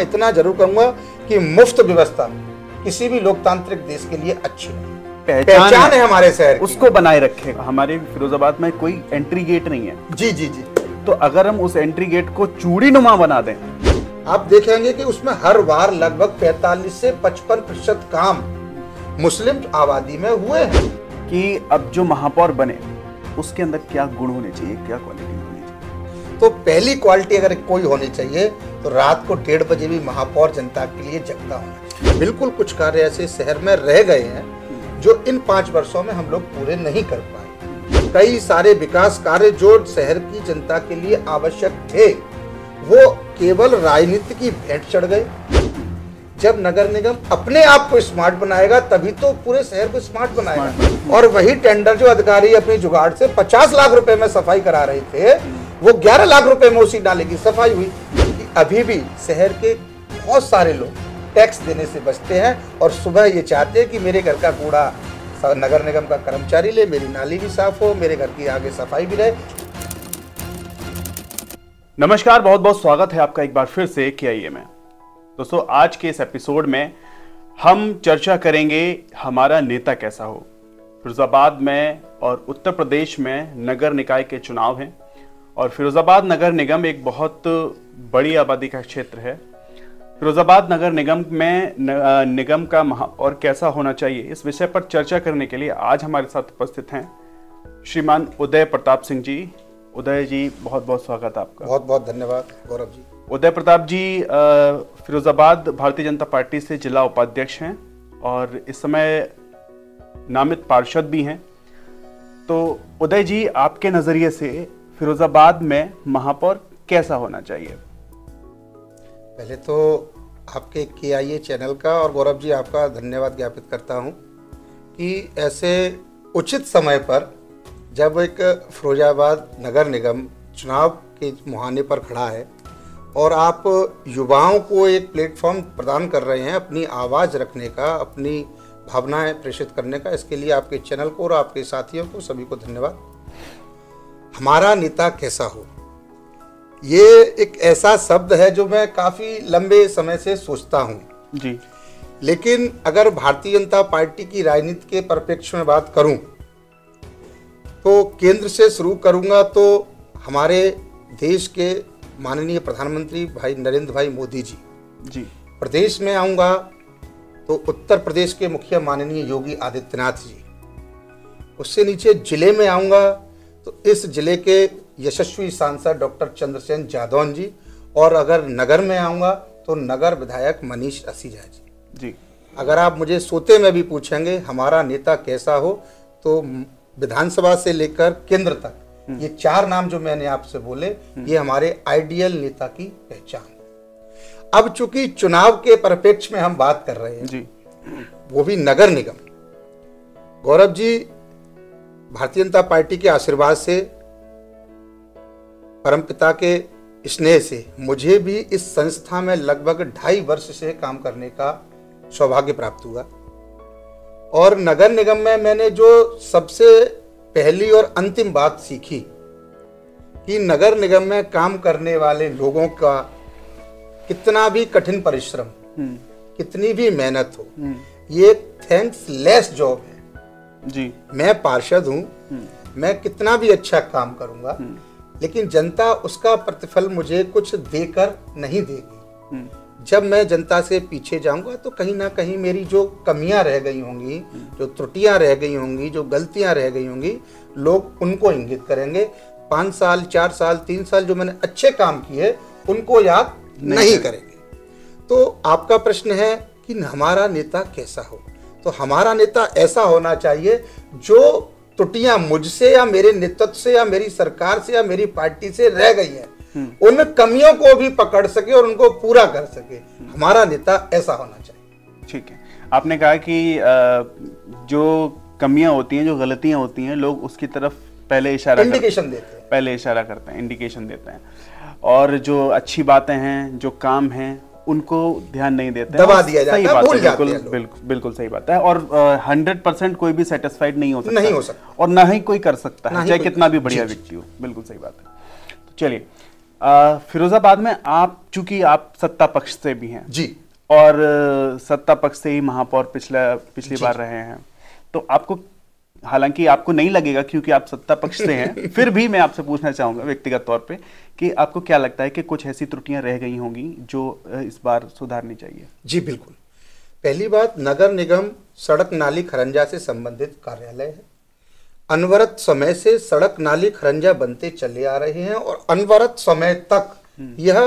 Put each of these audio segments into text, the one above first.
इतना जरूर कहूंगा कि मुफ्त व्यवस्था किसी भी लोकतांत्रिक देश के लिए अच्छी पहचान है हमारे शहर, उसको बनाए रखेगा। हमारे फिरोजाबाद में कोई एंट्री गेट नहीं है। जी जी जी। तो अगर हम उस एंट्री गेट को चूड़ी नुमा बना दें, आप देखेंगे कि उसमें हर बार लगभग 45 से 55% काम मुस्लिम आबादी में हुए हैं। कि अब जो महापौर बने उसके अंदर क्या गुण होने चाहिए, क्या क्वालिटी होनी चाहिए? तो पहली क्वालिटी अगर कोई होनी चाहिए तो रात को 1:30 बजे भी महापौर जनता के लिए जगता होना। बिल्कुल कुछ कार्य ऐसे शहर में रह गए हैं जो इन 5 वर्षों में हम लोग पूरे नहीं कर पाए। कई सारे विकास कार्य जो शहर की जनता के लिए आवश्यक थे वो केवल राजनीति की भेंट चढ़ गए। जब नगर निगम अपने आप को स्मार्ट बनाएगा तभी तो पूरे शहर को स्मार्ट बनाएगा। और वही टेंडर जो अधिकारी अपनी जुगाड़ से 50 लाख रुपए में सफाई करा रहे थे वो 11 लाख रुपए में उसी नाले की सफाई हुई। अभी भी शहर के बहुत सारे लोग टैक्स देने से बचते हैं और सुबह ये चाहते हैं कि मेरे घर का कूड़ा नगर निगम का कर्मचारी ले, मेरी नाली भी साफ हो, मेरे घर की आगे सफाई भी रहे। नमस्कार, बहुत बहुत स्वागत है आपका एक बार फिर से KIA में। दोस्तों, आज के इस एपिसोड में हम चर्चा करेंगे हमारा नेता कैसा हो। फिरोजाबाद में और उत्तर प्रदेश में नगर निकाय के चुनाव हैं और फिरोजाबाद नगर निगम एक बहुत बड़ी आबादी का क्षेत्र है। फिरोजाबाद नगर निगम में निगम का महापौर कैसा होना चाहिए, इस विषय पर चर्चा करने के लिए आज हमारे साथ उपस्थित हैं श्रीमान उदय प्रताप सिंह जी। उदय जी, बहुत बहुत स्वागत आपका। बहुत बहुत धन्यवाद गौरव जी। उदय प्रताप जी फिरोजाबाद भारतीय जनता पार्टी से जिला उपाध्यक्ष हैं और इस समय नामित पार्षद भी हैं। तो उदय जी, आपके नज़रिए से फिरोजाबाद में महापौर कैसा होना चाहिए? पहले तो आपके KIA चैनल का और गौरव जी आपका धन्यवाद ज्ञापित करता हूं कि ऐसे उचित समय पर जब एक फिरोजाबाद नगर निगम चुनाव के मुहाने पर खड़ा है और आप युवाओं को एक प्लेटफॉर्म प्रदान कर रहे हैं अपनी आवाज़ रखने का, अपनी भावनाएं प्रेषित करने का, इसके लिए आपके चैनल को और आपके साथियों को सभी को धन्यवाद। हमारा नेता कैसा हो, ये एक ऐसा शब्द है जो मैं काफ़ी लंबे समय से सोचता हूं जी। लेकिन अगर भारतीय जनता पार्टी की राजनीति के परिप्रेक्ष्य में बात करूं तो केंद्र से शुरू करूंगा तो हमारे देश के माननीय प्रधानमंत्री भाई नरेंद्र भाई मोदी जी जी। प्रदेश में आऊँगा तो उत्तर प्रदेश के मुखिया माननीय योगी आदित्यनाथ जी। उससे नीचे जिले में आऊँगा तो इस जिले के यशस्वी सांसद डॉक्टर चंद्रसेन जाधव जी। और अगर नगर में आऊँगा तो नगर विधायक मनीष असीजा जी जी। अगर आप मुझे सोते में भी पूछेंगे हमारा नेता कैसा हो तो विधानसभा से लेकर केंद्र तक ये 4 नाम जो मैंने आपसे बोले ये हमारे आइडियल नेता की पहचान। अब चूंकि चुनाव के परिप्रेक्ष्य में हम बात कर रहे हैं जी, वो भी नगर निगम। गौरव जी, भारतीय जनता पार्टी के आशीर्वाद से, परमपिता के स्नेह से मुझे भी इस संस्था में लगभग 2.5 वर्ष से काम करने का सौभाग्य प्राप्त हुआ। और नगर निगम में मैंने जो सबसे पहली और अंतिम बात सीखी कि नगर निगम में काम करने वाले लोगों का कितना भी कठिन परिश्रम, कितनी भी मेहनत हो, ये एक थैंक्सलेस जॉब है जी। मैं पार्षद हूँ, मैं कितना भी अच्छा काम करूँगा लेकिन जनता उसका प्रतिफल मुझे कुछ देकर नहीं देगी। जब मैं जनता से पीछे जाऊंगा तो कहीं ना कहीं मेरी जो कमियां रह गई होंगी, जो त्रुटियां रह गई होंगी, जो गलतियां रह गई होंगी, लोग उनको इंगित करेंगे। 5 साल, 4 साल, 3 साल जो मैंने अच्छे काम किए उनको याद नहीं करेंगे। तो आपका प्रश्न है कि हमारा नेता कैसा हो, तो हमारा नेता ऐसा होना चाहिए जो त्रुटियां मुझसे या मेरे नेतृत्व से या मेरी सरकार से या मेरी पार्टी से रह गई है उन कमियों को भी पकड़ सके और उनको पूरा कर सके। हमारा नेता ऐसा होना चाहिए। ठीक है, आपने कहा कि जो कमियां होती हैं, जो गलतियां होती हैं, लोग उसकी तरफ पहले इशारा इंडिकेशन देते हैं और जो अच्छी बातें हैं, जो काम हैं, उनको ध्यान नहीं देते, दबा दिया जाता है। बिल्कुल सही बात है। और 100% कोई भी सेटिस्फाइड नहीं हो सकता और ना ही कोई कर सकता है, चाहे कितना भी बढ़िया व्यक्ति हो। बिल्कुल सही बात है। चलिए, फिरोजाबाद में आप चूंकि आप सत्ता पक्ष से भी हैं जी, और सत्ता पक्ष से ही महापौर पिछली बार रहे हैं, तो आपको, हालांकि आपको नहीं लगेगा क्योंकि आप सत्ता पक्ष से हैं, फिर भी मैं आपसे पूछना चाहूंगा व्यक्तिगत तौर पे कि आपको क्या लगता है कि कुछ ऐसी त्रुटियां रह गई होंगी जो इस बार सुधारनी चाहिए? जी बिल्कुल। पहली बात, नगर निगम सड़क नाली खरंजा से संबंधित कार्यालय है। अनवरत समय से सड़क नाली खरंजा बनते चले आ रहे हैं और अनवरत समय तक यह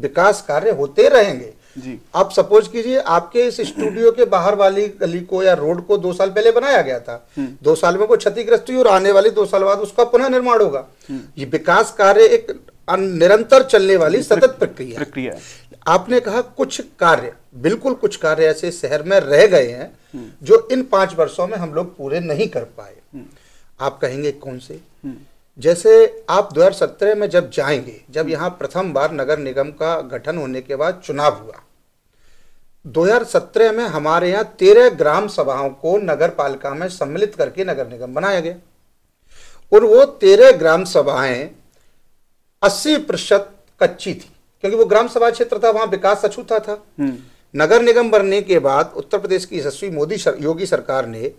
विकास कार्य होते रहेंगे जी। आप सपोज कीजिए आपके इस स्टूडियो के बाहर वाली गली को या रोड को 2 साल पहले बनाया गया था, 2 साल में कोई क्षतिग्रस्त हुई और आने वाले 2 साल बाद उसका पुनः निर्माण होगा। ये विकास कार्य एक निरंतर चलने वाली सतत प्रक्रिया है। आपने कहा कुछ कार्य, बिल्कुल कुछ कार्य ऐसे शहर में रह गए हैं जो इन 5 वर्षों में हम लोग पूरे नहीं कर पाए। आप कहेंगे कौन से? जैसे आप 2017 में जब जाएंगे, जब यहाँ प्रथम बार नगर निगम का गठन होने के बाद चुनाव हुआ, 2017 में हमारे यहाँ 13 ग्राम सभाओं को नगर पालिका में सम्मिलित करके नगर निगम बनाया गया और वो 13 ग्राम सभाएं 80% कच्ची थी, क्योंकि वो ग्राम सभा क्षेत्र था, वहाँ विकास अछूता था। नगर निगम बनने के बाद उत्तर प्रदेश की यशस्वी योगी सरकार ने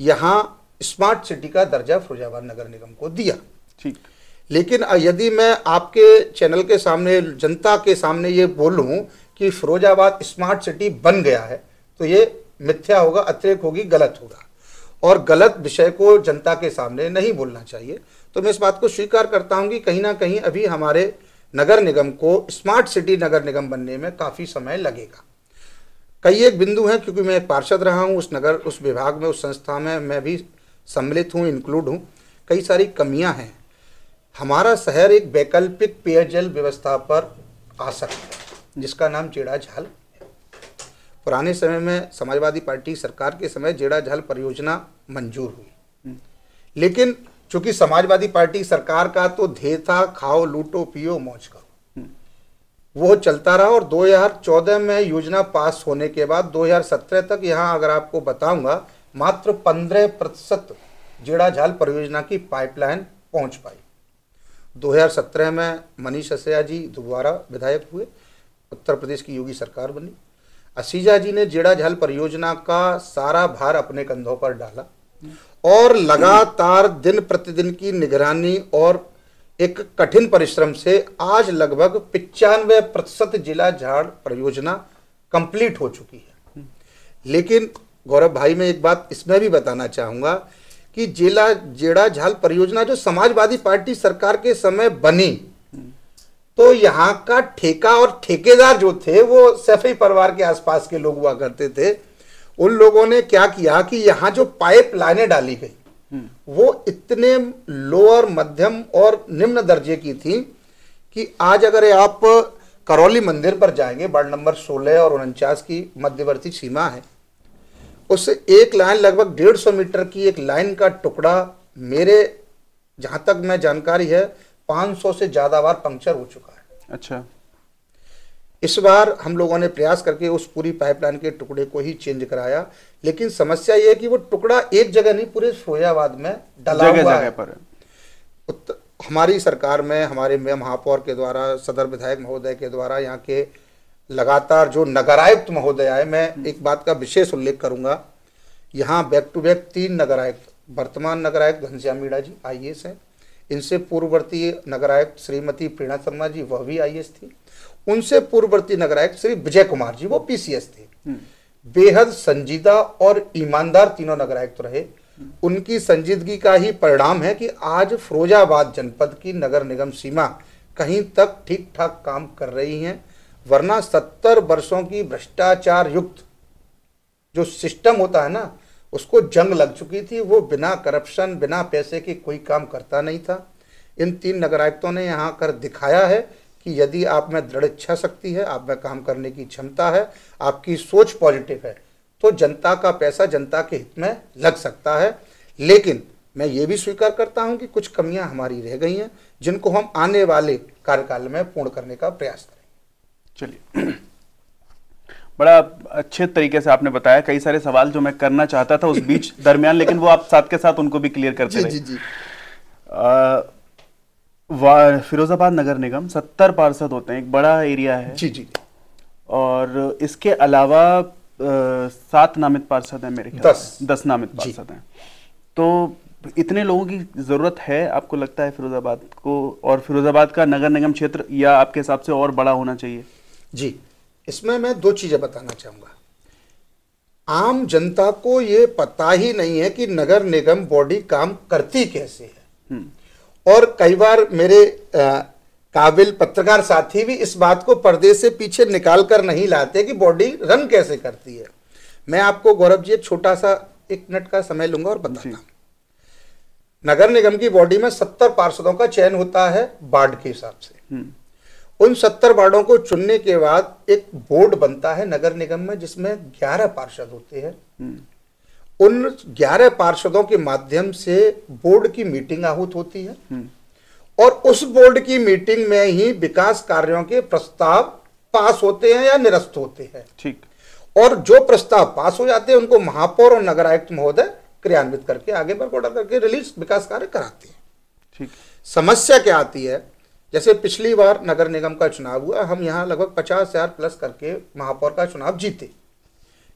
यहाँ स्मार्ट सिटी का दर्जा फिरोजाबाद नगर निगम को दिया। ठीक, लेकिन यदि मैं आपके चैनल के सामने, जनता के सामने ये बोलूं कि फिरोजाबाद स्मार्ट सिटी बन गया है तो ये मिथ्या होगा, अतिरेक होगी, गलत होगा और गलत विषय को जनता के सामने नहीं बोलना चाहिए। तो मैं इस बात को स्वीकार करता हूं कि कहीं ना कहीं अभी हमारे नगर निगम को स्मार्ट सिटी नगर निगम बनने में काफ़ी समय लगेगा। कई एक बिंदु हैं, क्योंकि मैं एक पार्षद रहा हूँ उस विभाग में, उस संस्था में मैं भी सम्मिलित हूँ, इंक्लूड हूँ। कई सारी कमियाँ हैं। हमारा शहर एक वैकल्पिक पेयजल व्यवस्था पर आ सकता है जिसका नाम जेड़ा झाल। पुराने समय में समाजवादी पार्टी सरकार के समय जेड़ा झाल परियोजना मंजूर हुई, लेकिन चूंकि समाजवादी पार्टी सरकार का तो ध्येय था खाओ लूटो पियो मौज करो, वो चलता रहा और 2014 में योजना पास होने के बाद 2017 तक यहाँ अगर आपको बताऊँगा मात्र 15% जेड़ा झाल परियोजना की पाइपलाइन पहुंच पाई। 2017 में मनीष असीजा जी दोबारा विधायक हुए, उत्तर प्रदेश की योगी सरकार बनी। असीजा जी ने जेड़ा झाल परियोजना का सारा भार अपने कंधों पर डाला और लगातार दिन प्रतिदिन की निगरानी और एक कठिन परिश्रम से आज लगभग 95% जेड़ा झाल परियोजना कंप्लीट हो चुकी है। लेकिन गौरव भाई, मैं एक बात इसमें भी बताना चाहूँगा कि जेड़ा झाल परियोजना जो समाजवादी पार्टी सरकार के समय बनी, तो यहाँ का ठेका और ठेकेदार जो थे वो सैफी परिवार के आसपास के लोग हुआ करते थे। उन लोगों ने क्या किया कि यहाँ जो पाइपलाइनें डाली गई वो इतने लोअर, मध्यम और निम्न दर्जे की थी कि आज अगर आप करौली मंदिर पर जाएंगे, वार्ड नंबर 16 और 49 की मध्यवर्ती सीमा है, उससे एक लाइन लगभग 150 मीटर की एक लाइन का टुकड़ा मेरे, जहाँ तक मैं जानकारी है, 500 से ज़्यादा बार पंक्चर हो चुका है। अच्छा, इस बार हम लोगों ने प्रयास करके उस पूरी पाइपलाइन के टुकड़े को ही चेंज कराया, लेकिन समस्या ये है कि वो टुकड़ा एक जगह नहीं, पूरे फिरोजाबाद में डाला हुआ है। हमारी सरकार में, हमारे महापौर के द्वारा, सदर विधायक महोदय के द्वारा, यहाँ के लगातार जो नगरायुक्त महोदय आए, मैं एक बात का विशेष उल्लेख करूंगा, यहाँ बैक टू बैक 3 नगरायुक्त, वर्तमान नगरायुक्त घनश्याम मीणा जी IAS हैं, इनसे पूर्ववर्ती नगरायुक्त श्रीमती प्रेरणा शर्मा जी, वह भी IAS थी, उनसे पूर्ववर्ती नगरायुक्त श्री विजय कुमार जी, वो PCS थे। बेहद संजीदा और ईमानदार तीनों नगरायुक्त रहे। उनकी संजीदगी का ही परिणाम है कि आज फिरोजाबाद जनपद की नगर निगम सीमा कहीं तक ठीक ठाक काम कर रही हैं, वरना 70 वर्षों की भ्रष्टाचार युक्त जो सिस्टम होता है ना, उसको जंग लग चुकी थी। वो बिना करप्शन, बिना पैसे के कोई काम करता नहीं था। इन 3 नगरायुक्तों ने यहाँ कर दिखाया है कि यदि आप में दृढ़ इच्छा शक्ति है, आप में काम करने की क्षमता है, आपकी सोच पॉजिटिव है, तो जनता का पैसा जनता के हित में लग सकता है। लेकिन मैं ये भी स्वीकार करता हूँ कि कुछ कमियाँ हमारी रह गई हैं जिनको हम आने वाले कार्यकाल में पूर्ण करने का प्रयास करें। चलिए, बड़ा अच्छे तरीके से आपने बताया। कई सारे सवाल जो मैं करना चाहता था उस बीच दरमियान, लेकिन वो आप साथ के साथ उनको भी क्लियर करते रहे। फिरोजाबाद नगर निगम 70 पार्षद होते हैं, एक बड़ा एरिया है जी जी, और इसके अलावा 7 नामित पार्षद हैं मेरे ख्याल से, 10 नामित पार्षद हैं। तो इतने लोगों की जरूरत है आपको लगता है फिरोजाबाद को, और फिरोजाबाद का नगर निगम क्षेत्र या आपके हिसाब से और बड़ा होना चाहिए? जी, इसमें मैं दो चीजें बताना चाहूँगा। आम जनता को ये पता ही नहीं है कि नगर निगम बॉडी काम करती कैसे है, और कई बार मेरे काबिल पत्रकार साथी भी इस बात को पर्दे से पीछे निकाल कर नहीं लाते कि बॉडी रन कैसे करती है। मैं आपको गौरव जी एक छोटा सा 1 मिनट का समय लूंगा और बताता हूँ। नगर निगम की बॉडी में 70 पार्षदों का चयन होता है वार्ड के हिसाब से। उन 70 वार्डों को चुनने के बाद एक बोर्ड बनता है नगर निगम में, जिसमें 11 पार्षद होते हैं। उन 11 पार्षदों के माध्यम से बोर्ड की मीटिंग आहूत होती है, और उस बोर्ड की मीटिंग में ही विकास कार्यों के प्रस्ताव पास होते हैं या निरस्त होते हैं। ठीक, और जो प्रस्ताव पास हो जाते हैं उनको महापौर और नगर आयुक्त महोदय क्रियान्वित करके आगे बरकरार करके रिलीज विकास कार्य कराते हैं। ठीक, समस्या क्या आती है, जैसे पिछली बार नगर निगम का चुनाव हुआ, हम यहाँ लगभग 50,000 प्लस करके महापौर का चुनाव जीते,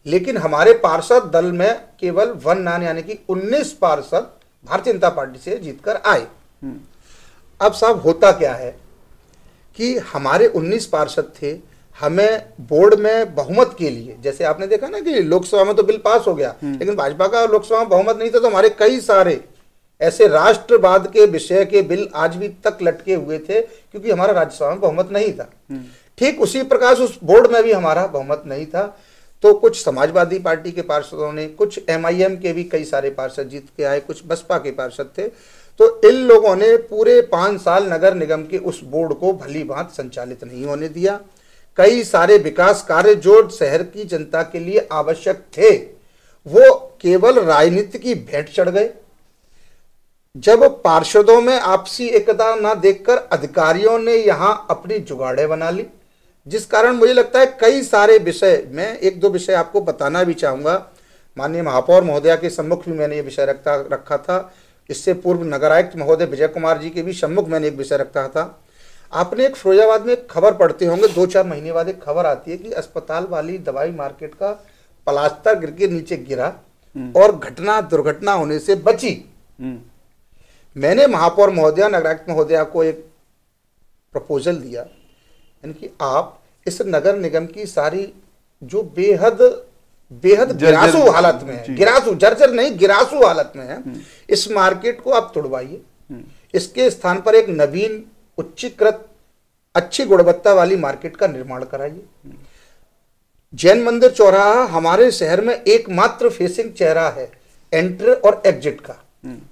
लेकिन हमारे पार्षद दल में केवल 1 यानी कि 19 पार्षद भारतीय जनता पार्टी से जीतकर आए। अब साहब होता क्या है कि हमारे 19 पार्षद थे, हमें बोर्ड में बहुमत के लिए, जैसे आपने देखा ना कि लोकसभा में तो बिल पास हो गया, लेकिन भाजपा का लोकसभा में बहुमत नहीं था, तो हमारे कई सारे ऐसे राष्ट्रवाद के विषय के बिल आज भी तक लटके हुए थे, क्योंकि हमारा राज्यसभा में बहुमत नहीं था। ठीक उसी प्रकार उस बोर्ड में भी हमारा बहुमत नहीं था, तो कुछ समाजवादी पार्टी के पार्षदों ने, कुछ एमआईएम के भी कई सारे पार्षद जीत के आए, कुछ बसपा के पार्षद थे, तो इन लोगों ने पूरे 5 साल नगर निगम के उस बोर्ड को भली भांति संचालित नहीं होने दिया। कई सारे विकास कार्य जो शहर की जनता के लिए आवश्यक थे, वो केवल राजनीति की भेंट चढ़ गए। जब पार्षदों में आपसी एकता ना देखकर अधिकारियों ने यहाँ अपनी जुगाड़ें बना ली, जिस कारण मुझे लगता है कई सारे विषय, मैं 1-2 विषय आपको बताना भी चाहूँगा। माननीय महापौर महोदया के सम्मुख भी मैंने ये विषय रखा था, इससे पूर्व नगर आयुक्त महोदय विजय कुमार जी के भी सम्मुख मैंने एक विषय रखा था। आपने एक फिरोजाबाद में एक खबर पढ़ते होंगे, 2-4 महीने बाद एक खबर आती है कि अस्पताल वाली दवाई मार्केट का प्लास्टर गिर के नीचे गिरा और दुर्घटना होने से बची। मैंने महापौर महोदया, नगरायुक्त महोदया को एक प्रपोजल दिया, यानी कि आप इस नगर निगम की सारी जो बेहद गिरासू हालत में है, गिरासू हालत में है, इस मार्केट को आप तोड़वाइए, इसके स्थान पर एक नवीन उच्चीकृत अच्छी गुणवत्ता वाली मार्केट का निर्माण कराइए। जैन मंदिर चौराहा हमारे शहर में एकमात्र फेसिंग चेहरा है एंट्री और एग्जिट का,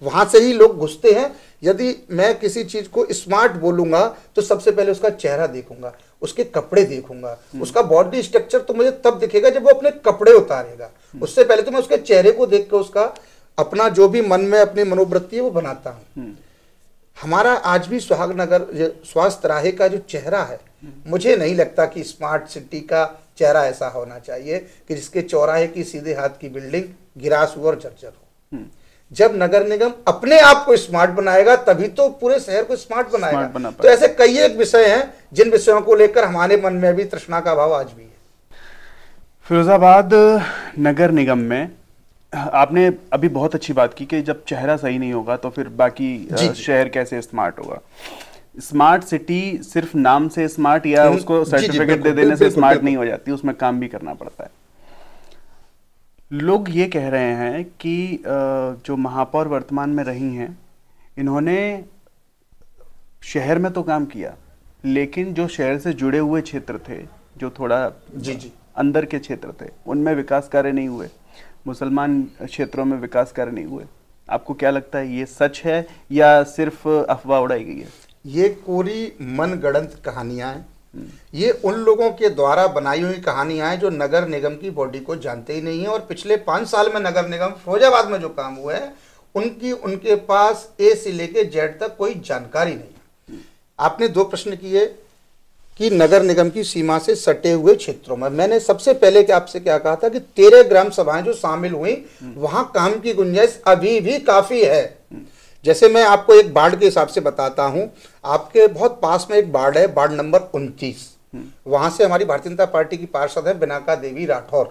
वहां से ही लोग घुसते हैं। यदि मैं किसी चीज को स्मार्ट बोलूंगा तो सबसे पहले उसका चेहरा देखूंगा, उसके कपड़े देखूंगा, उसका बॉडी स्ट्रक्चर तो मुझे तब दिखेगा जब वो अपने कपड़े उतारेगा, उससे पहले तो मैं उसके चेहरे को देख कर उसका अपना जो भी मन में अपनी मनोवृत्ति है वो बनाता हूँ। हमारा आज भी सुहागनगर स्वास्थ्य राहे का जो चेहरा है, मुझे नहीं लगता कि स्मार्ट सिटी का चेहरा ऐसा होना चाहिए कि जिसके चौराहे की सीधे हाथ की बिल्डिंग गिरासू और जर्जर हो। जब नगर निगम अपने आप को स्मार्ट बनाएगा तभी तो पूरे शहर को स्मार्ट बनाएगा। तो ऐसे कई एक विषय हैं जिन विषयों को लेकर हमारे मन में भी तृष्णा का भाव आज भी है। फिरोजाबाद नगर निगम में आपने अभी बहुत अच्छी बात की कि जब चेहरा सही नहीं होगा तो फिर बाकी शहर कैसे स्मार्ट होगा। स्मार्ट सिटी सिर्फ नाम से स्मार्ट या उसको सर्टिफिकेट दे देने से स्मार्ट नहीं हो जाती, उसमें काम भी करना पड़ता है। लोग ये कह रहे हैं कि जो महापौर वर्तमान में रही हैं, इन्होंने शहर में तो काम किया, लेकिन जो शहर से जुड़े हुए क्षेत्र थे, जो थोड़ा अंदर के क्षेत्र थे, उनमें विकास कार्य नहीं हुए, मुसलमान क्षेत्रों में विकास कार्य नहीं हुए। आपको क्या लगता है, ये सच है या सिर्फ अफवाह उड़ाई गई है? ये कोरी मनगढ़ंत कहानियाँ हैं, ये उन लोगों के द्वारा बनाई हुई कहानियां हैं जो नगर निगम की बॉडी को जानते ही नहीं है। और पिछले 5 साल में नगर निगम फिरोजाबाद में जो काम हुआ है उनके पास ए से लेके जेड तक कोई जानकारी नहीं है। आपने 2 प्रश्न किए कि नगर निगम की सीमा से सटे हुए क्षेत्रों में, मैंने सबसे पहले आपसे क्या कहा था कि 13 ग्राम सभाएं जो शामिल हुई, वहां काम की गुंजाइश अभी भी काफी है। जैसे मैं आपको एक वार्ड के हिसाब से बताता हूं, आपके बहुत पास में एक वार्ड है, वार्ड नंबर 29, वहां से हमारी भारतीय जनता पार्टी की पार्षद है बिनाका देवी राठौर।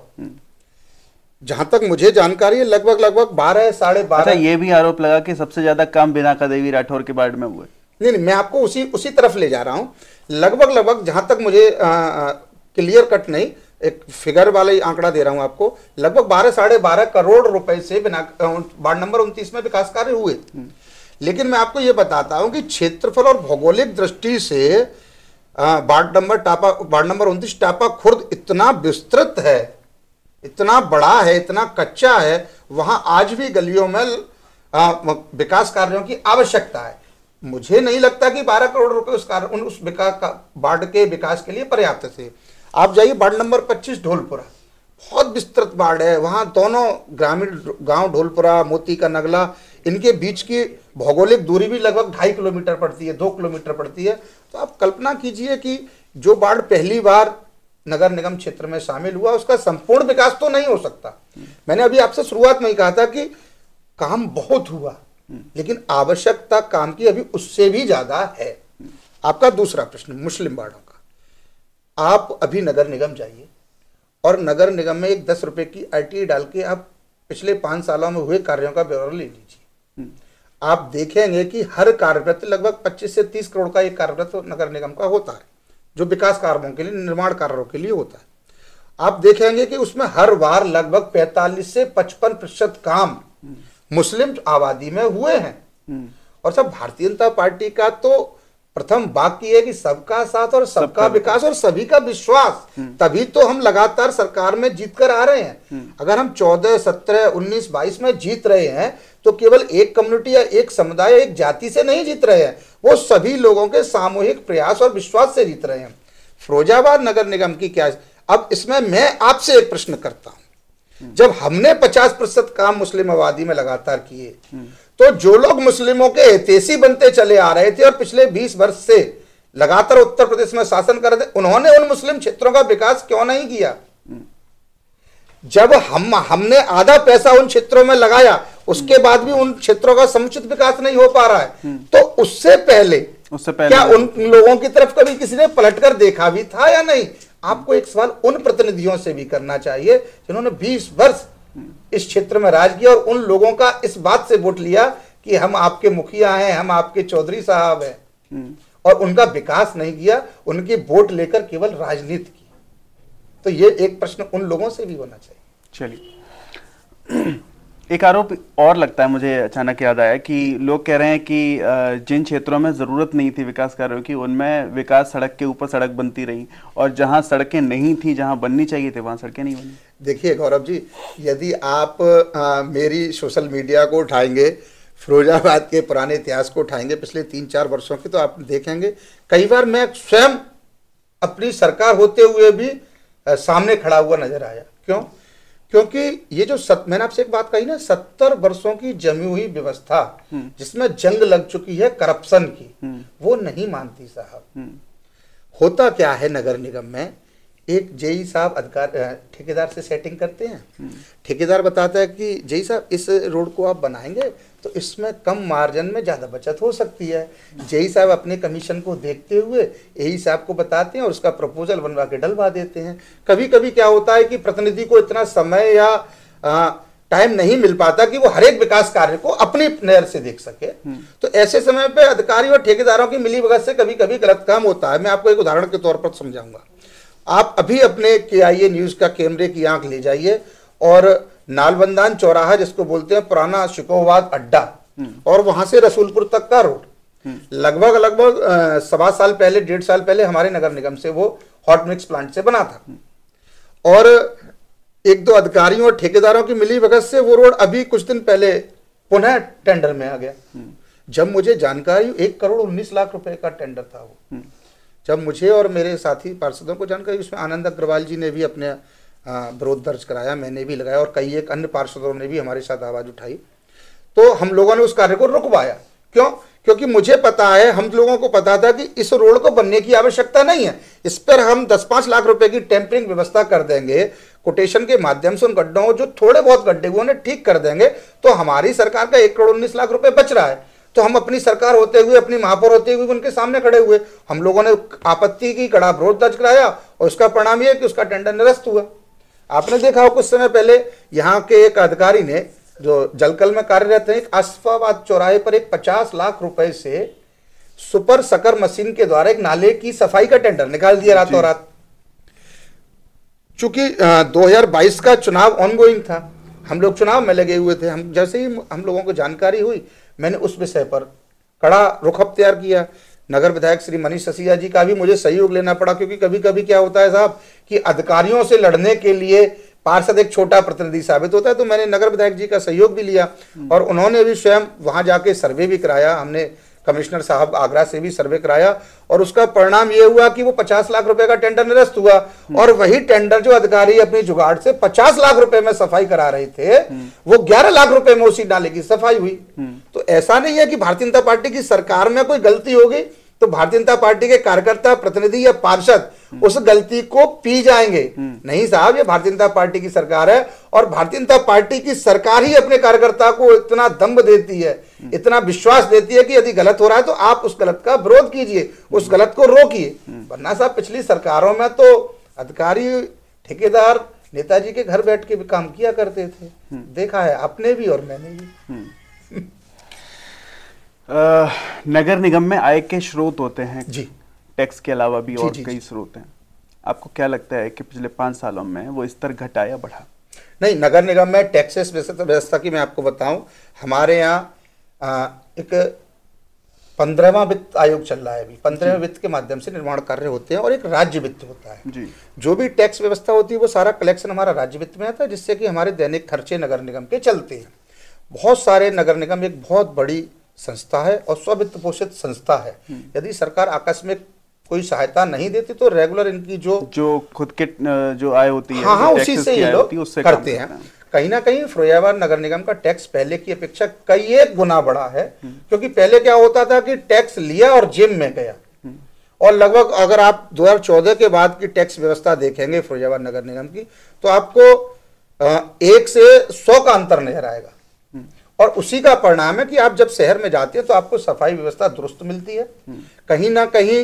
जहां तक मुझे जानकारी है लगभग 12, साढ़े 12। ये भी आरोप लगा कि सबसे ज्यादा काम बिनाका देवी राठौर के वार्ड में हुए। नहीं, मैं आपको उसी तरफ ले जा रहा हूँ। लगभग जहां तक मुझे क्लियर कट नहीं, एक फिगर वाला ही आंकड़ा दे रहा हूं आपको, लगभग 12, साढ़े 12 करोड़ रुपए से वार्ड नंबर 29 में विकास कार्य हुए। लेकिन मैं आपको ये बताता हूं कि क्षेत्रफल और भौगोलिक दृष्टि से वार्ड नंबर 29 टापा खुर्द इतना विस्तृत है, इतना बड़ा है, इतना कच्चा है, वहां आज भी गलियों में विकास कार्यों की आवश्यकता है। मुझे नहीं लगता कि 12 करोड़ रुपए उस वार्ड के विकास के लिए पर्याप्त थे। आप जाइए वार्ड नंबर 25 ढोलपुरा, बहुत विस्तृत वार्ड है। वहाँ दोनों ग्रामीण गांव ढोलपुरा, मोती का नगला, इनके बीच की भौगोलिक दूरी भी लगभग 2.5 किलोमीटर पड़ती है, 2 किलोमीटर पड़ती है। तो आप कल्पना कीजिए कि जो वार्ड पहली बार नगर निगम क्षेत्र में शामिल हुआ, उसका संपूर्ण विकास तो नहीं हो सकता। मैंने अभी आपसे शुरुआत में ही कहा था कि काम बहुत हुआ, लेकिन आवश्यकता काम की अभी उससे भी ज्यादा है। आपका दूसरा प्रश्न मुस्लिम वार्डों का, आप अभी नगर निगम जाइए और नगर निगम में एक 10 रुपए की आईटी डाल के आप पिछले 5 सालों में हुए कार्यों का ब्यौरा ले लीजिए। आप देखेंगे कि हर कार्यवृत्त लगभग 25 से 30 करोड़ का एक कार्यवृत्त नगर निगम का होता है, जो विकास कार्यों के लिए, निर्माण कार्यों के लिए होता है। आप देखेंगे कि उसमें हर बार लगभग 45 से 55% काम मुस्लिम आबादी में हुए हैं। और सब भारतीय जनता पार्टी का तो प्रथम वाक्य है कि सबका साथ और सबका विकास और सभी का विश्वास, तभी तो हम लगातार सरकार में जीत कर आ रहे हैं। अगर हम 14, 17, 19, 22 में जीत रहे हैं तो केवल एक कम्युनिटी या एक समुदाय, एक जाति से नहीं जीत रहे हैं, वो सभी लोगों के सामूहिक प्रयास और विश्वास से जीत रहे हैं। फिरोजाबाद नगर निगम की क्या, अब इसमें मैं आपसे एक प्रश्न करता हूं, जब हमने 50% काम मुस्लिम आबादी में लगातार किए, तो जो लोग मुस्लिमों के हितैषी बनते चले आ रहे थे और पिछले 20 वर्ष से लगातार उत्तर प्रदेश में शासन कर रहे थे, उन्होंने उन मुस्लिम क्षेत्रों का विकास क्यों नहीं किया? जब हमने आधा पैसा उन क्षेत्रों में लगाया, उसके बाद भी उन क्षेत्रों का समुचित विकास नहीं हो पा रहा है, तो उससे पहले क्या उन लोगों की तरफ कभी किसी ने पलट कर देखा भी था या नहीं? आपको एक सवाल उन प्रतिनिधियों से भी करना चाहिए जिन्होंने 20 वर्ष इस क्षेत्र में राज किया और उन लोगों का इस बात से वोट लिया कि हम आपके मुखिया हैं, हम आपके चौधरी साहब हैं, और उनका विकास नहीं किया, उनकी वोट लेकर केवल राजनीति की। तो ये एक प्रश्न उन लोगों से भी होना चाहिए। चलिए, एक आरोप और लगता है, मुझे अचानक याद आया, कि लोग कह रहे हैं कि जिन क्षेत्रों में ज़रूरत नहीं थी विकास कार्यों की, उनमें विकास सड़क के ऊपर सड़क बनती रही, और जहां सड़कें नहीं थी, जहां बननी चाहिए थी, वहां सड़कें नहीं बनी। देखिए गौरव जी, यदि आप मेरी सोशल मीडिया को उठाएंगे, फिरोजाबाद के पुराने इतिहास को उठाएंगे पिछले 3-4 वर्षों की, तो आप देखेंगे कई बार मैं स्वयं अपनी सरकार होते हुए भी सामने खड़ा हुआ नजर आया। क्यों? क्योंकि ये जो मैंने आपसे एक बात कही ना, 70 वर्षों की जमी हुई व्यवस्था, जिसमें जंग लग चुकी है करप्शन की, वो नहीं मानती साहब। होता क्या है नगर निगम में, एक जेई साहब ठेकेदार से सेटिंग करते हैं। ठेकेदार बताता है कि जेई साहब इस रोड को आप बनाएंगे तो इसमें कम मार्जिन में ज़्यादा बचत हो सकती है। जेई साहब अपने कमीशन को देखते हुए एई साहब को बताते हैं और उसका प्रपोजल बनवा के डलवा देते हैं। कभी कभी क्या होता है कि प्रतिनिधि को इतना समय या टाइम नहीं मिल पाता कि वो हर एक विकास कार्य को अपनी नज़र से देख सके, तो ऐसे समय पे अधिकारी और ठेकेदारों की मिलीभगत से कभी कभी गलत काम होता है। मैं आपको एक उदाहरण के तौर पर समझाऊंगा। आप अभी अपने KIA न्यूज़ का कैमरे की आंख ले जाइए और नालबंदान चौराहा, जिसको बोलते हैं पुराना शिकोहवाद अड्डा, और वहां से रसूलपुर तक का रोड, लगभग 1.5 साल पहले हमारे नगर निगम से वो हॉट मिक्स प्लांट से बना था, और 1-2 अधिकारियों और ठेकेदारों की मिलीभगत से वो रोड अभी कुछ दिन पहले पुनः टेंडर में आ गया। जब मुझे जानकारी 1 करोड़ 19 लाख रुपए का टेंडर था वो, जब मुझे और मेरे साथी पार्षदों को जानकारी, उसमें आनंद अग्रवाल जी ने भी अपने विरोध दर्ज कराया, मैंने भी लगाया और कई एक अन्य पार्षदों ने भी हमारे साथ आवाज उठाई, तो हम लोगों ने उस कार्य को रुकवाया। क्यों? क्योंकि मुझे पता है, हम लोगों को पता था कि इस रोड को बनने की आवश्यकता नहीं है, इस पर हम 10-5 लाख रुपए की टेम्परिंग व्यवस्था कर देंगे, कोटेशन के माध्यम से उन गड्ढों, जो थोड़े बहुत गड्ढे हुए, ठीक कर देंगे, तो हमारी सरकार का 1 करोड़ 19 लाख रुपए बच रहा है। तो हम अपनी सरकार होते हुए, अपनी महापौर होते हुए उनके सामने खड़े हुए, हम लोगों ने आपत्ति की, कड़ा विरोध दर्ज कराया और उसका परिणाम यह कि उसका टेंडर निरस्त हुआ। आपने देखा हो कुछ समय पहले यहाँ के एक अधिकारी ने, जो जलकल में कार्यरत हैं, आसफाबाद चौराहे पर एक 50 लाख रुपए से सुपर सकर मशीन के द्वारा एक नाले की सफाई का टेंडर निकाल दिया रातों रात। चूंकि 2022 का चुनाव ऑनगोइंग था, हम लोग चुनाव में लगे हुए थे, हम जैसे ही हम लोगों को जानकारी हुई मैंने उस विषय पर कड़ा रुख अख्तियार किया। नगर विधायक श्री मनीष असीजा जी का भी मुझे सहयोग लेना पड़ा, क्योंकि कभी कभी क्या होता है साहब कि अधिकारियों से लड़ने के लिए पार्षद एक छोटा प्रतिनिधि साबित होता है, तो मैंने नगर विधायक जी का सहयोग भी लिया और उन्होंने भी स्वयं वहाँ जाके सर्वे भी कराया। हमने कमिश्नर साहब आगरा से भी सर्वे कराया और उसका परिणाम यह हुआ कि वो 50 लाख रुपए का टेंडर निरस्त हुआ और वही टेंडर जो अधिकारी अपनी जुगाड़ से 50 लाख रुपए में सफाई करा रहे थे वो 11 लाख रुपए में उसी नाले की सफाई हुई। तो ऐसा नहीं है कि भारतीय जनता पार्टी की सरकार में कोई गलती हो गई तो भारतीय जनता पार्टी के कार्यकर्ता, प्रतिनिधि या पार्षद उस गलती को पी जाएंगे। नहीं साहब, ये भारतीय जनता पार्टी की सरकार है और भारतीय जनता पार्टी की सरकार ही अपने कार्यकर्ता को इतना दम्भ देती है, इतना विश्वास देती है कि यदि गलत हो रहा है तो आप उस गलत का विरोध कीजिए, उस गलत को रोकिए। वरना साहब पिछली सरकारों में तो अधिकारी, ठेकेदार नेताजी के घर बैठ के भी काम किया करते थे, देखा है आपने भी और मैंने भी। नगर निगम में आय के स्रोत होते हैं जी, टैक्स के अलावा भी और कई स्रोत हैं। आपको क्या लगता है कि पिछले 5 सालों में वो स्तर घटा या बढ़ा? नहीं, नगर निगम में टैक्सेस व्यवस्था की मैं आपको बताऊं, हमारे यहाँ एक 15वां वित्त आयोग चल रहा है अभी। 15वें वित्त के माध्यम से निर्माण कार्य होते हैं और एक राज्य वित्त होता है जी। जो भी टैक्स व्यवस्था होती है वो सारा कलेक्शन हमारा राज्य वित्त में आता है, जिससे कि हमारे दैनिक खर्चे नगर निगम के चलते हैं। बहुत सारे नगर निगम एक बहुत बड़ी संस्था है और स्ववित्त पोषित संस्था है। यदि सरकार आकस्मिक कोई सहायता नहीं देती तो रेगुलर इनकी जो खुद के जो आय होती है, हाँ, उसी से ये लोग करते हैं। कहीं ना कहीं फिरोजाबाद नगर निगम का टैक्स पहले की अपेक्षा कई एक गुना बढ़ा है, क्योंकि पहले क्या होता था कि टैक्स लिया और जेब में गया। और लगभग अगर आप 2014 के बाद की टैक्स व्यवस्था देखेंगे फिरोजाबाद नगर निगम की, तो आपको 1 से 100 का अंतर नजर आएगा। और उसी का परिणाम है कि आप जब शहर में जाते हैं तो आपको सफाई व्यवस्था दुरुस्त मिलती है, कहीं ना कहीं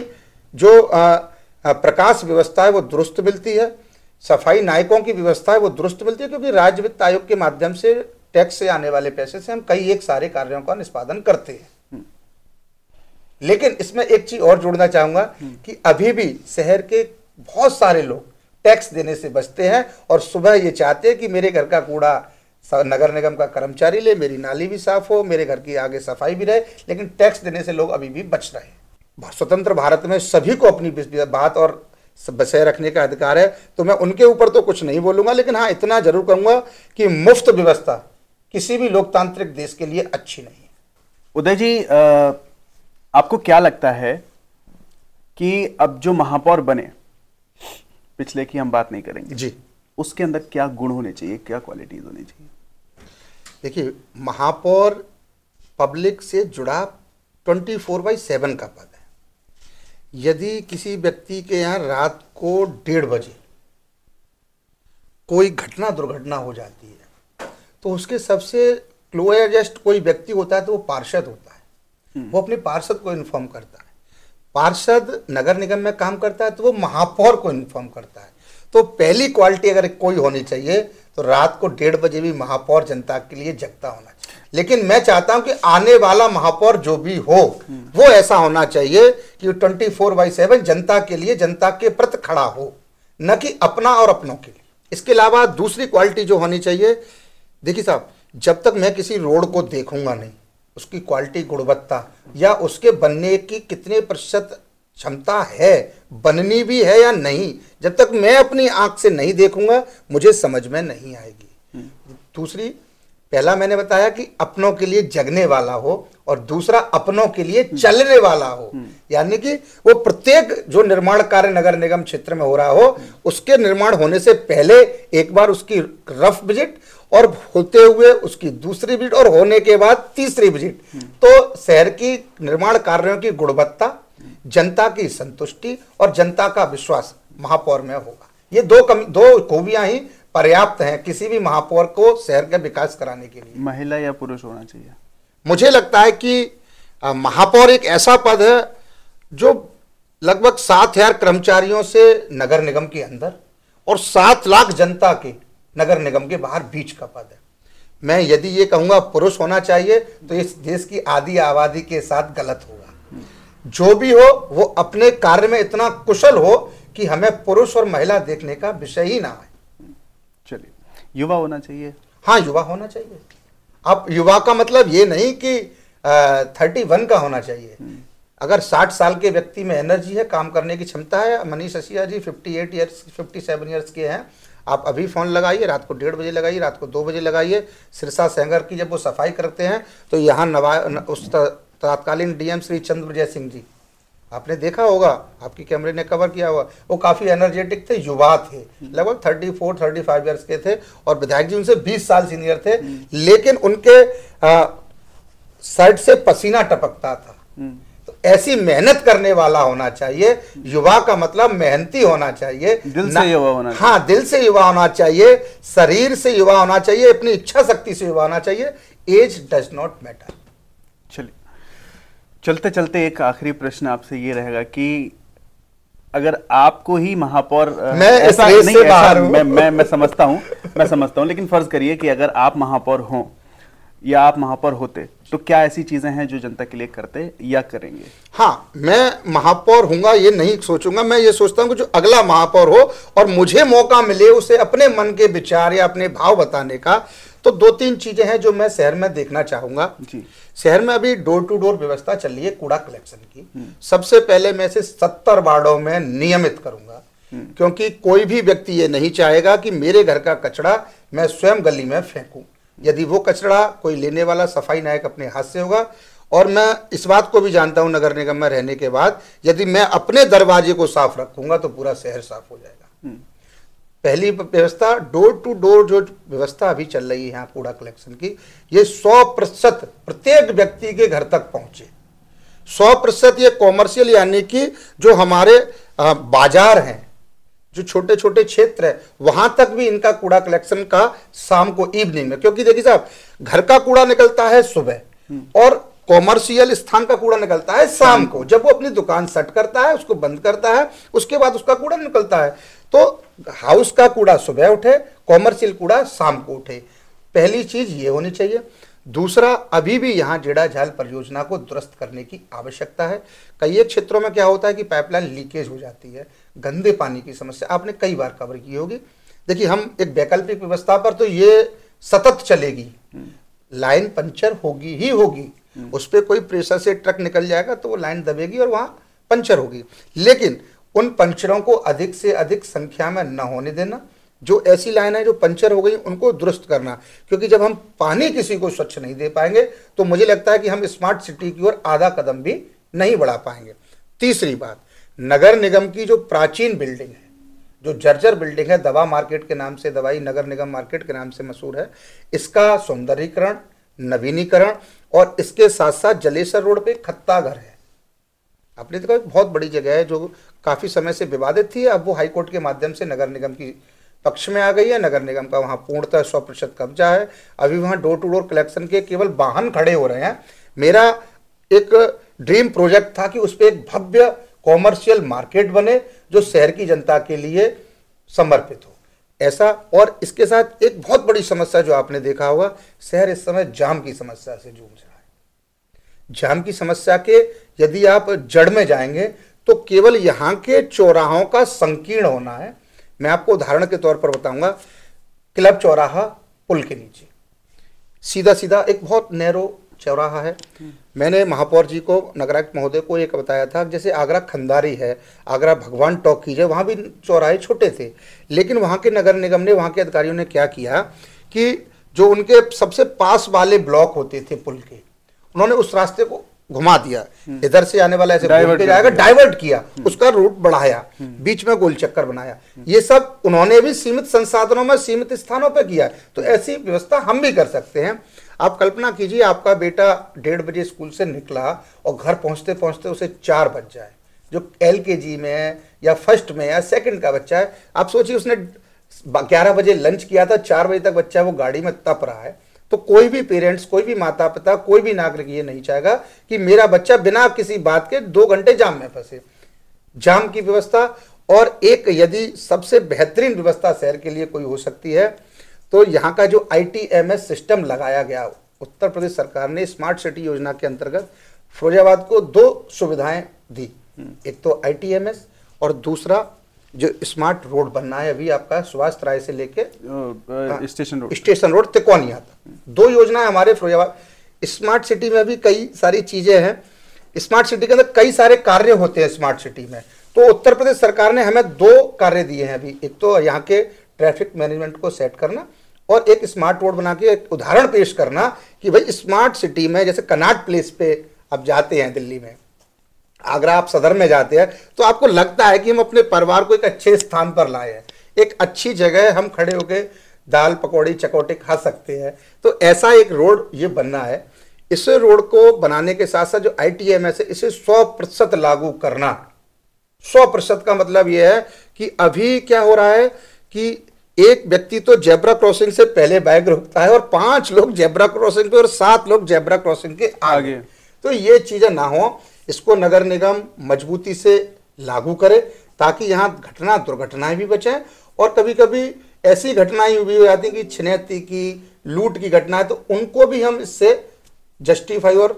जो प्रकाश व्यवस्था है वो दुरुस्त मिलती है, सफाई नायकों की व्यवस्था है वो दुरुस्त मिलती है, क्योंकि राज्य वित्त आयोग के माध्यम से टैक्स से आने वाले पैसे से हम कई एक सारे कार्यों का निष्पादन करते हैं। लेकिन इसमें एक चीज और जोड़ना चाहूंगा कि अभी भी शहर के बहुत सारे लोग टैक्स देने से बचते हैं और सुबह ये चाहते हैं कि मेरे घर का कूड़ा नगर निगम का कर्मचारी ले, मेरी नाली भी साफ हो, मेरे घर की आगे सफाई भी रहे, लेकिन टैक्स देने से लोग अभी भी बच रहे हैं। स्वतंत्र भारत में सभी को अपनी बात और बसाए रखने का अधिकार है, तो मैं उनके ऊपर तो कुछ नहीं बोलूंगा, लेकिन हाँ इतना जरूर कहूंगा कि मुफ्त व्यवस्था किसी भी लोकतांत्रिक देश के लिए अच्छी नहीं है। उदय जी, आपको क्या लगता है कि अब जो महापौर बने, पिछले की हम बात नहीं करेंगे जी, उसके अंदर क्या गुण होने चाहिए, क्या क्वालिटीज होनी चाहिए? देखिए, महापौर पब्लिक से जुड़ा 24/7 का पद है। यदि किसी व्यक्ति के यहाँ रात को 1:30 बजे कोई घटना दुर्घटना हो जाती है तो उसके सबसे क्लोएजेस्ट कोई व्यक्ति होता है तो वो पार्षद होता है, वो अपने पार्षद को इन्फॉर्म करता है। पार्षद नगर निगम में काम करता है तो वो महापौर को इन्फॉर्म करता है। तो पहली क्वालिटी अगर कोई होनी चाहिए तो रात को 1:30 बजे भी महापौर जनता के लिए जगता होना चाहिए। लेकिन मैं चाहता हूं कि आने वाला महापौर जो भी हो वो ऐसा होना चाहिए कि 24/7 जनता के लिए, जनता के प्रति खड़ा हो, न कि अपना और अपनों के लिए। इसके अलावा दूसरी क्वालिटी जो होनी चाहिए, देखिए साहब, जब तक मैं किसी रोड को देखूंगा नहीं, उसकी क्वालिटी, गुणवत्ता या उसके बनने की कितने प्रतिशत क्षमता है, बननी भी है या नहीं, जब तक मैं अपनी आंख से नहीं देखूंगा मुझे समझ में नहीं आएगी। दूसरी, पहला मैंने बताया कि अपनों के लिए जगने वाला हो और दूसरा अपनों के लिए चलने वाला हो, यानी कि वो प्रत्येक जो निर्माण कार्य नगर निगम क्षेत्र में हो रहा हो उसके निर्माण होने से पहले एक बार उसकी रफ विजिट और होते हुए उसकी दूसरी विजिट और होने के बाद तीसरी विजिट, तो शहर की निर्माण कार्यों की गुणवत्ता, जनता की संतुष्टि और जनता का विश्वास महापौर में होगा। ये दो खूबियां ही पर्याप्त हैं किसी भी महापौर को शहर का विकास कराने के लिए। महिला या पुरुष होना चाहिए? मुझे लगता है कि महापौर एक ऐसा पद है जो लगभग 7,000 कर्मचारियों से नगर निगम के अंदर और 7 लाख जनता के नगर निगम के बाहर बीच का पद है। मैं यदि ये कहूँगा पुरुष होना चाहिए तो इस देश की आधी आबादी के साथ गलत होगा। जो भी हो वो अपने कार्य में इतना कुशल हो कि हमें पुरुष और महिला देखने का विषय ही ना आए। चलिए, युवा होना चाहिए। हाँ, युवा होना चाहिए। अब युवा का मतलब ये नहीं कि 31 का होना चाहिए। अगर 60 साल के व्यक्ति में एनर्जी है, काम करने की क्षमता है, मनीष असीजा जी 57 ईयर्स के हैं, आप अभी फ़ोन लगाइए, रात को 1:30 बजे लगाइए, रात को 2 बजे लगाइए, सिरसा सेंगर की जब वो सफाई करते हैं तो यहाँ उस तत्कालीन डीएम श्री चंद्रजय सिंह जी, आपने देखा होगा, आपकी कैमरे ने कवर किया होगा, वो काफ़ी एनर्जेटिक थे, युवा थे, लगभग 34-35 ईयर्स के थे और विधायक जी उनसे 20 साल सीनियर थे, लेकिन उनके शर्ट से पसीना टपकता था। तो ऐसी मेहनत करने वाला होना चाहिए। युवा का मतलब मेहनती होना चाहिए, दिल से युवा होना चाहिए। हाँ, दिल से युवा होना चाहिए, शरीर से युवा होना चाहिए, अपनी इच्छा शक्ति से युवा होना चाहिए। Age does not matter. चलिए, चलते चलते एक आखिरी प्रश्न आपसे ये रहेगा कि अगर आपको ही महापौर, मैं समझता हूँ, लेकिन फर्ज करिए कि अगर आप महापौर हों या आप महापौर होते तो क्या ऐसी चीजें हैं जो जनता के लिए करते या करेंगे? हाँ, मैं महापौर हूँगा ये नहीं सोचूंगा। मैं ये सोचता हूँ कि जो अगला महापौर हो और मुझे मौका मिले उसे अपने मन के विचार या अपने भाव बताने का। तो 2-3 चीजें हैं जो मैं शहर में देखना चाहूंगा जी। शहर में अभी डोर टू डोर व्यवस्था चल रही है कूड़ा कलेक्शन की। सबसे पहले मैं इसे 70 वार्डों में नियमित करूंगा, क्योंकि कोई भी व्यक्ति ये नहीं चाहेगा कि मेरे घर का कचरा मैं स्वयं गली में फेंकूं। यदि वो कचरा कोई लेने वाला सफाई नायक अपने हाथ से होगा। और मैं इस बात को भी जानता हूं, नगर निगम में रहने के बाद यदि मैं अपने दरवाजे को साफ रखूंगा तो पूरा शहर साफ हो जाएगा। पहली व्यवस्था डोर टू डोर जो व्यवस्था अभी चल रही है यहाँ कूड़ा कलेक्शन की, ये 100% प्रत्येक व्यक्ति के घर तक पहुँचे। 100% ये कॉमर्शियल यानी कि जो हमारे बाजार हैं, जो छोटे छोटे क्षेत्र है, वहां तक भी इनका कूड़ा कलेक्शन का शाम को इवनिंग में, क्योंकि देखिए साहब, घर का कूड़ा निकलता है सुबह और कॉमर्शियल स्थान का कूड़ा निकलता है शाम को, जब वो अपनी दुकान सेट करता है, उसको बंद करता है, उसके बाद उसका कूड़ा निकलता है। तो हाउस का कूड़ा सुबह उठे, कॉमर्शियल कूड़ा शाम को उठे। पहली चीज ये होनी चाहिए। दूसरा, अभी भी यहाँ जेड़ा झाल परियोजना को दुरुस्त करने की आवश्यकता है। कई क्षेत्रों में क्या होता है कि पाइपलाइन लीकेज हो जाती है, गंदे पानी की समस्या आपने कई बार कवर की होगी। देखिए, हम एक वैकल्पिक व्यवस्था पर तो ये सतत चलेगी, लाइन पंचर होगी ही होगी, उस पर कोई प्रेशर से ट्रक निकल जाएगा तो वो लाइन दबेगी और वहाँ पंचर होगी। लेकिन उन पंचरों को अधिक से अधिक संख्या में न होने देना, जो ऐसी लाइन है जो पंचर हो गई उनको दुरुस्त करना, क्योंकि जब हम पानी किसी को स्वच्छ नहीं दे पाएंगे तो मुझे लगता है कि हम स्मार्ट सिटी की ओर आधा कदम भी नहीं बढ़ा पाएंगे। तीसरी बात, नगर निगम की जो प्राचीन बिल्डिंग है, जो जर्जर बिल्डिंग है, दवा मार्केट के नाम से, दवाई नगर निगम मार्केट के नाम से मशहूर है, इसका सौंदर्यीकरण, नवीनीकरण और इसके साथ साथ जलेसर रोड पे खत्ता घर है, आपने देखा, बहुत बड़ी जगह है जो काफ़ी समय से विवादित थी। अब वो हाईकोर्ट के माध्यम से नगर निगम की पक्ष में आ गई है। नगर निगम का वहाँ पूर्णतः 100% कब्जा है। अभी वहाँ डोर टू डोर कलेक्शन के केवल वाहन खड़े हो रहे हैं। मेरा एक ड्रीम प्रोजेक्ट था कि उस पर एक भव्य कॉमर्शियल मार्केट बने जो शहर की जनता के लिए समर्पित हो, ऐसा। और इसके साथ एक बहुत बड़ी समस्या जो आपने देखा होगा, शहर इस समय जाम की समस्या से जूझ रहा है। जाम की समस्या के यदि आप जड़ में जाएंगे तो केवल यहाँ के चौराहों का संकीर्ण होना है। मैं आपको उदाहरण के तौर पर बताऊंगा, क्लब चौराहा पुल के नीचे सीधा सीधा एक बहुत नैरो चौराहा है। मैंने महापौर जी को, नगरायुक्त महोदय को एक बताया था, जैसे आगरा खंदारी है, आगरा भगवान टॉक की जगह, वहाँ भी चौराहे छोटे थे, लेकिन वहाँ के नगर निगम ने, वहाँ के अधिकारियों ने क्या किया कि जो उनके सबसे पास वाले ब्लॉक होते थे पुल के, उन्होंने उस रास्ते को घुमा दिया, इधर से आने वाला ऐसे जाएगा, डाइवर्ट किया, उसका रूट बढ़ाया, बीच में गोल चक्कर बनाया। ये सब उन्होंने भी सीमित संसाधनों में, सीमित स्थानों पर किया। तो ऐसी व्यवस्था हम भी कर सकते हैं। आप कल्पना कीजिए, आपका बेटा 1:30 बजे स्कूल से निकला और घर पहुंचते पहुंचते उसे 4 बज जाए, जो LKG में है या फर्स्ट में या सेकंड का बच्चा है। आप सोचिए, उसने 11 बजे लंच किया था, 4 बजे तक बच्चा वो गाड़ी में तप रहा है, तो कोई भी पेरेंट्स, कोई भी माता पिता, कोई भी नागरिक ये नहीं चाहेगा कि मेरा बच्चा बिना किसी बात के 2 घंटे जाम में फंसे। जाम की व्यवस्था, और एक यदि सबसे बेहतरीन व्यवस्था शहर के लिए कोई हो सकती है तो यहाँ का जो ITMS सिस्टम लगाया गया उत्तर प्रदेश सरकार ने स्मार्ट सिटी योजना के अंतर्गत फिरोजाबाद को 2 सुविधाएं दी, एक तो ITMS और दूसरा जो स्मार्ट रोड बनना है अभी आपका स्वास्थ्य राय से लेके स्टेशन रोड तिकोनिया तक, 2 योजनाएं हमारे फिरोजाबाद। स्मार्ट सिटी में भी कई सारी चीजें हैं, स्मार्ट सिटी के अंदर कई सारे कार्य होते हैं स्मार्ट सिटी में, तो उत्तर प्रदेश सरकार ने हमें 2 कार्य दिए हैं अभी, एक तो यहाँ के ट्रैफिक मैनेजमेंट को सेट करना और एक स्मार्ट रोड बना के एक उदाहरण पेश करना कि भाई स्मार्ट सिटी में जैसे कनॉट प्लेस पे आप जाते हैं दिल्ली में, आगरा आप सदर में जाते हैं तो आपको लगता है कि हम अपने परिवार को एक अच्छे स्थान पर लाए हैं, एक अच्छी जगह हम खड़े होकर दाल पकौड़ी चकोटे खा सकते हैं, तो ऐसा एक रोड ये बनना है। इस रोड को बनाने के साथ साथ जो ITMS है इसे 100% लागू करना। 100% का मतलब यह है कि अभी क्या हो रहा है कि एक व्यक्ति तो जेब्रा क्रॉसिंग से पहले बाइक रोकता है और 5 लोग जेब्रा क्रॉसिंग पे और 7 लोग जेब्रा क्रॉसिंग के आगे, तो ये चीजें ना हो, इसको नगर निगम मजबूती से लागू करे ताकि यहाँ घटना दुर्घटनाएं भी बचें, और कभी कभी ऐसी घटनाएं भी हो जाती कि छिनैती की, लूट की घटनाएं, तो उनको भी हम इससे जस्टिफाई और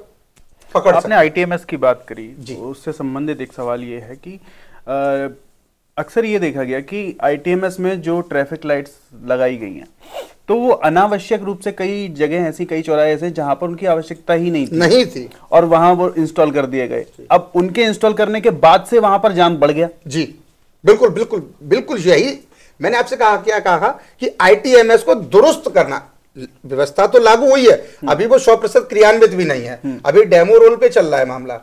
पकड़ सकते। आपने ITMS की बात करी जी, उससे संबंधित एक सवाल ये है कि अक्सर ये देखा गया कि ITMS में जो ट्रैफिक लाइट्स लगाई गई हैं तो वो अनावश्यक रूप से कई जगह ऐसी, कई चौराहे ऐसे जहां पर उनकी आवश्यकता ही नहीं थी और वहां वो इंस्टॉल कर दिए गए। अब उनके इंस्टॉल करने के बाद से वहां पर जाम बढ़ गया। जी बिल्कुल बिल्कुल बिल्कुल, यही मैंने आपसे कहा, क्या कहा कि ITMS को दुरुस्त करना। व्यवस्था तो लागू हुई है, अभी वो 100% क्रियान्वित भी नहीं है, अभी डेमो रोल पे चल रहा है मामला।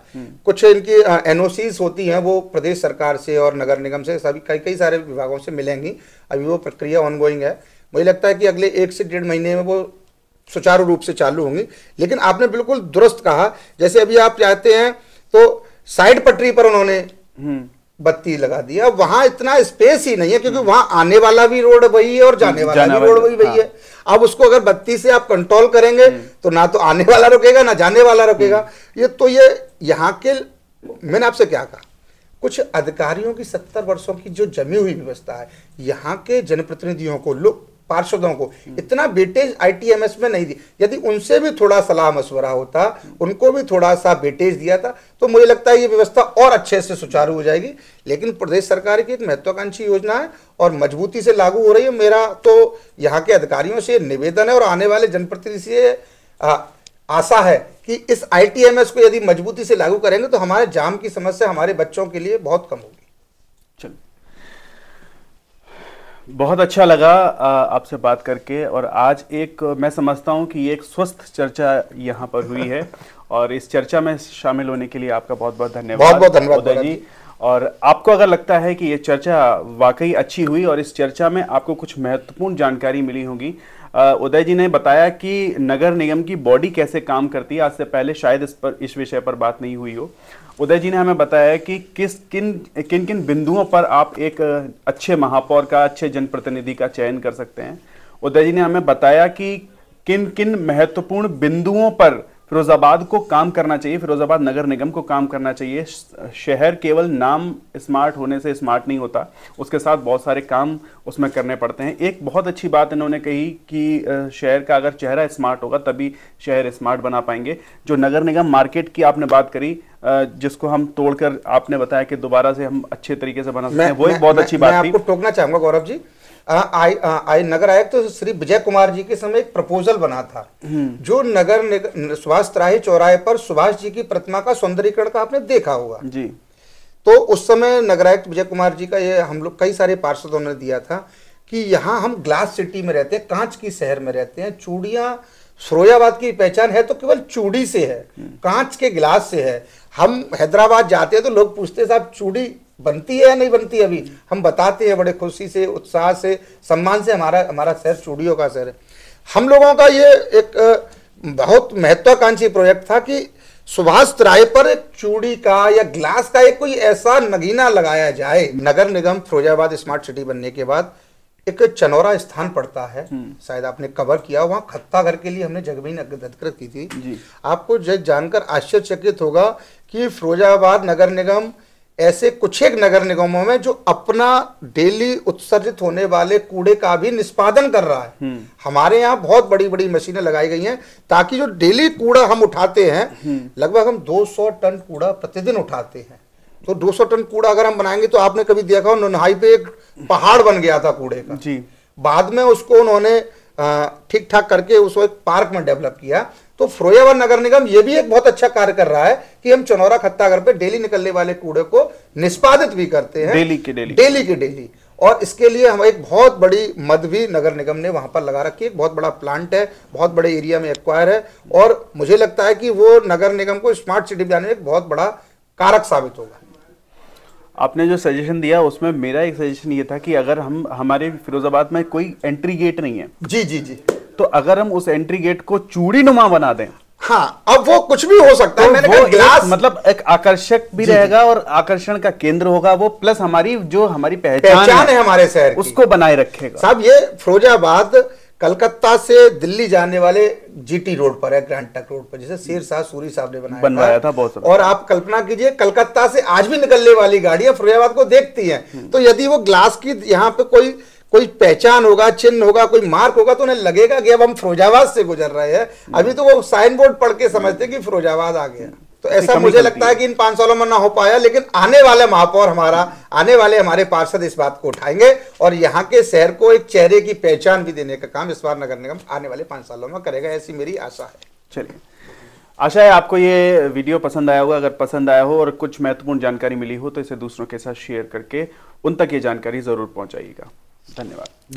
कुछ इनकी NOCs होती हैं, वो प्रदेश सरकार से और नगर निगम से सभी कई सारे विभागों से मिलेंगी, अभी वो प्रक्रिया ऑनगोइंग है। मुझे लगता है कि अगले 1 से 1.5 महीने में वो सुचारू रूप से चालू होंगी। लेकिन आपने बिल्कुल दुरुस्त कहा, जैसे अभी आप जाते हैं तो साइड पटरी पर उन्होंने बत्ती लगा दिया, वहां इतना स्पेस ही नहीं है क्योंकि वहां आने वाला भी रोड वही है और जाने वाला भी रोड वही है। अब उसको अगर बत्ती से आप कंट्रोल करेंगे तो ना तो आने वाला रुकेगा ना जाने वाला रुकेगा। ये तो यहाँ के, मैंने आपसे क्या कहा, कुछ अधिकारियों की 70 वर्षों की जो जमी हुई व्यवस्था है, यहाँ के जनप्रतिनिधियों को, लोग पार्षदों को इतना वेटेज ITMS में नहीं दी। यदि उनसे भी थोड़ा सलाह मशवरा होता, उनको भी थोड़ा सा वेटेज दिया था, तो मुझे लगता है ये व्यवस्था और अच्छे से सुचारू हो जाएगी। लेकिन प्रदेश सरकार की एक महत्वाकांक्षी योजना है और मजबूती से लागू हो रही है। मेरा तो यहाँ के अधिकारियों से निवेदन है और आने वाले जनप्रतिनिधि से आशा है कि इस ITMS को यदि मजबूती से लागू करेंगे तो हमारे जाम की समस्या हमारे बच्चों के लिए बहुत कम होगी। चलो, बहुत अच्छा लगा आपसे बात करके, और आज एक मैं समझता हूं कि एक स्वस्थ चर्चा यहाँ पर हुई है और इस चर्चा में शामिल होने के लिए आपका बहुत बहुत धन्यवाद। बहुत बहुत उदय जी, और आपको अगर लगता है कि ये चर्चा वाकई अच्छी हुई और इस चर्चा में आपको कुछ महत्वपूर्ण जानकारी मिली होगी, उदय जी ने बताया कि नगर निगम की बॉडी कैसे काम करती है, आज से पहले शायद इस विषय पर बात नहीं हुई हो। उदय जी ने हमें बताया कि किन किन बिंदुओं पर आप एक अच्छे महापौर का, अच्छे जनप्रतिनिधि का चयन कर सकते हैं। उदय जी ने हमें बताया कि किन किन महत्वपूर्ण बिंदुओं पर फिरोजाबाद को काम करना चाहिए, फिरोजाबाद नगर निगम को काम करना चाहिए। शहर केवल नाम स्मार्ट होने से स्मार्ट नहीं होता, उसके साथ बहुत सारे काम उसमें करने पड़ते हैं। एक बहुत अच्छी बात इन्होंने कही कि शहर का अगर चेहरा स्मार्ट होगा तभी शहर स्मार्ट बना पाएंगे। जो नगर निगम मार्केट की आपने बात करी, जिसको हम तोड़कर आपने बताया कि दोबारा से हम अच्छे तरीके से बना सकते हैं, वो एक बहुत अच्छी बात थी। आपको टोकना चाहूंगा गौरव जी, नगर आयुक्त तो श्री विजय कुमार जी के समय एक प्रपोजल बना था, जो नगर सुभाष त्राही चौराहे पर सुभाष जी की प्रतिमा का सौंदर्यीकरण का आपने देखा होगा जी, तो उस समय नगर आयुक्त विजय कुमार जी का ये हम लोग कई सारे पार्षदों ने दिया था कि यहाँ हम ग्लास सिटी में रहते हैं, कांच की शहर में रहते हैं, चूड़ियां फिरोजाबाद की पहचान है तो केवल चूड़ी से है, कांच के गिलास से है। हम हैदराबाद जाते हैं तो लोग पूछते हैं साहब चूड़ी बनती है या नहीं बनती है, अभी हम बताते हैं बड़े खुशी से, उत्साह से, सम्मान से, हमारा शहर चूड़ियों का शहर है। हम लोगों का ये एक बहुत महत्वाकांक्षी प्रोजेक्ट था कि सुभाष चौराहे पर एक चूड़ी का या ग्लास का एक कोई ऐसा नगीना लगाया जाए। नगर निगम फिरोजाबाद स्मार्ट सिटी बनने के बाद एक चनौरा स्थान पड़ता है, शायद आपने कवर किया, वहाँ खत्ता घर के लिए हमने जगमीन अधिकृत की थी जी। आपको जानकर आश्चर्यचकित होगा कि फिरोजाबाद नगर निगम ऐसे कुछ एक नगर निगमों में जो अपना डेली उत्सर्जित होने वाले कूड़े का भी निष्पादन कर रहा है। हमारे यहाँ बहुत बड़ी बड़ी मशीनें लगाई गई हैं ताकि जो डेली कूड़ा हम उठाते हैं, लगभग हम 200 टन कूड़ा प्रतिदिन उठाते हैं, तो 200 टन कूड़ा अगर हम बनाएंगे तो आपने कभी देखा हो नन्हाई पे एक पहाड़ बन गया था कूड़े का जी। बाद में उसको उन्होंने ठीक ठाक करके उसको एक पार्क में डेवलप किया। तो फिरोजाबाद नगर निगम ये भी एक बहुत अच्छा कार्य कर रहा है कि हम चनौरा खत्तागर पे डेली निकलने वाले कूड़े को निष्पादित भी करते हैं डेली की डेली। और इसके लिए हम एक बहुत बड़ी मद भी नगर निगम ने वहां पर लगा रखी है। एक बहुत बड़ा प्लांट है, बहुत बड़े एरिया में एक्वायर है और मुझे लगता है कि वो नगर निगम को स्मार्ट सिटी बनाने में एक बहुत बड़ा कारक साबित होगा। आपने जो सजेशन दिया उसमें मेरा एक सजेशन ये था कि अगर हम हमारे फिरोजाबाद में कोई एंट्री गेट नहीं है जी, तो अगर हम उस एंट्री गेट को चूड़ी नुमा बना दें। हाँ, अब वो कुछ भी हो सकता है। मैंने कहा ग्लास, मतलब एक आकर्षक भी रहेगा और आकर्षण का केंद्र होगा वो, प्लस हमारी जो हमारी पहचान है हमारे शहर की, उसको बनाए रखेगा। साहब ये फिरोजाबाद कलकत्ता से दिल्ली जाने वाले जीटी रोड पर है, ग्रैंड टक रोड पर, जिसे शेर शाह सूरी साहब ने बनवाया था बहुत। और आप कल्पना कीजिए कलकत्ता से आज भी निकलने वाली गाड़ियां फिरोजाबाद को देखती हैं, तो यदि वो ग्लास की यहाँ पे कोई पहचान होगा, चिन्ह होगा, कोई मार्क होगा, तो उन्हें लगेगा कि अब हम फिरोजाबाद से गुजर रहे हैं। अभी तो वो साइन बोर्ड पढ़ के समझते कि फिरोजाबाद आ गया। तो ऐसा मुझे लगता है कि इन 5 सालों में ना हो पाया, लेकिन आने वाला महापौर हमारा, आने वाले हमारे पार्षद इस बात को उठाएंगे और यहाँ के शहर को एक चेहरे की पहचान भी देने का काम इस बार नगर निगम आने वाले 5 सालों में करेगा, ऐसी मेरी आशा है। चलिए, आशा है आपको ये वीडियो पसंद आया होगा। अगर पसंद आया हो और कुछ महत्वपूर्ण जानकारी मिली हो तो इसे दूसरों के साथ शेयर करके उन तक ये जानकारी जरूर पहुँचाइएगा। धन्यवाद।